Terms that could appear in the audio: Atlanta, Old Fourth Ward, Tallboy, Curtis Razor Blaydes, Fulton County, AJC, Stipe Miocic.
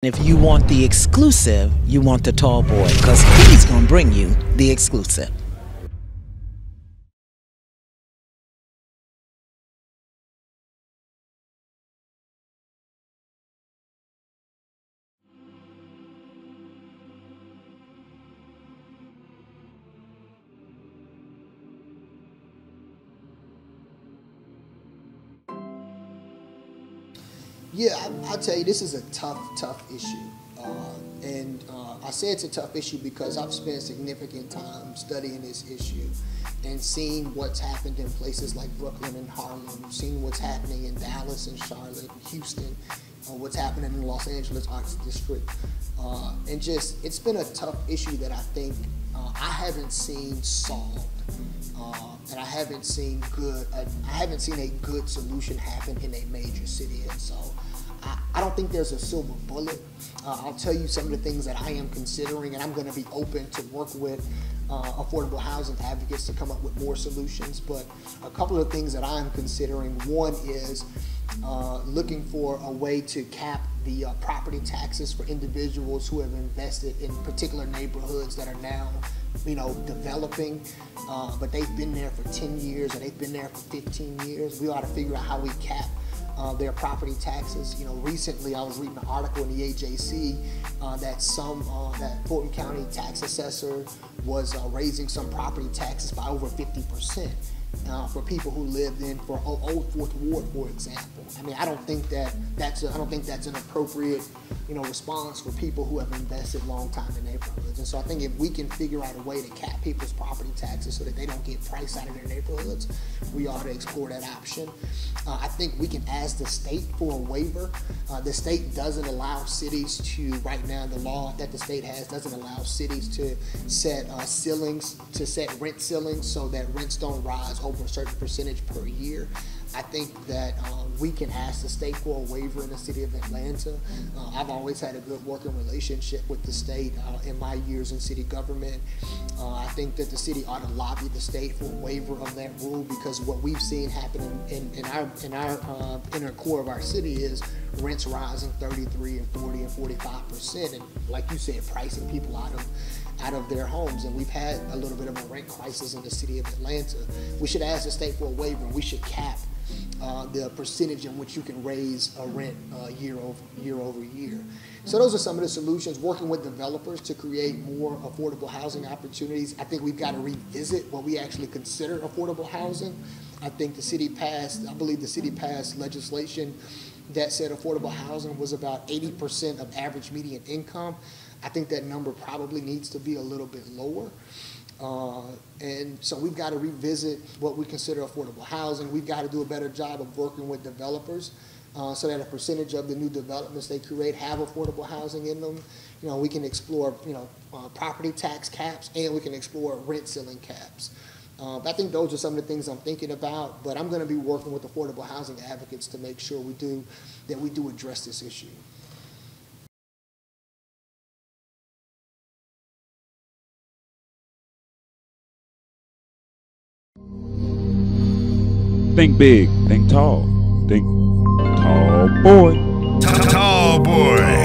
If you want the exclusive, you want the tall boy, because he's going to bring you the exclusive. Yeah, I'll tell you, this is a tough issue. I say it's a tough issue because I've spent significant time studying this issue and seeing what's happened in places like Brooklyn and Harlem, seeing what's happening in Dallas and Charlotte and Houston, what's happening in Los Angeles Arts District. And just, it's been a tough issue that I think I haven't seen solved. And I haven't seen a good solution happen in a major city, and so I don't think there's a silver bullet. I'll tell you some of the things that I am considering, and I'm going to be open to work with affordable housing advocates to come up with more solutions. But a couple of things that I'm considering, one is looking for a way to cap the property taxes for individuals who have invested in particular neighborhoods that are now, you know, developing, but they've been there for 10 years or they've been there for 15 years. We ought to figure out how we cap their property taxes. You know, recently I was reading an article in the AJC that Fulton County tax assessor was raising some property taxes by over 50% for people who lived in Old Fourth Ward, for example. I mean, I don't think that that's an appropriate, you know, response for people who have invested long time in neighborhoods. And so I think if we can figure out a way to cap people's property taxes so that they don't get priced out of their neighborhoods, we ought to explore that option. I think we can ask the state for a waiver. The state doesn't allow cities to, right now the law that the state has doesn't allow cities to set ceilings, to set rent ceilings so that rents don't rise over a certain percentage per year. I think that we can ask the state for a waiver in the city of Atlanta. I've always had a good working relationship with the state in my years in city government. I think that the city ought to lobby the state for a waiver of that rule, because what we've seen happen in our inner core of our city is rents rising 33 and 40 and 45%, and like you said, pricing people out of their homes. And we've had a little bit of a rent crisis in the city of Atlanta. We should ask the state for a waiver. We should cap the percentage in which you can raise a rent year over year. So those are some of the solutions, working with developers to create more affordable housing opportunities. I think we've got to revisit what we actually consider affordable housing. I think the city passed, I believe the city passed legislation that said affordable housing was about 80% of average median income. I think that number probably needs to be a little bit lower. And so we've got to revisit what we consider affordable housing. We've got to do a better job of working with developers so that a percentage of the new developments they create have affordable housing in them. You know, we can explore, you know, property tax caps, and we can explore rent ceiling caps. But I think those are some of the things I'm thinking about, but I'm going to be working with affordable housing advocates to make sure that we do address this issue. Think big, think tall boy. Tall boy.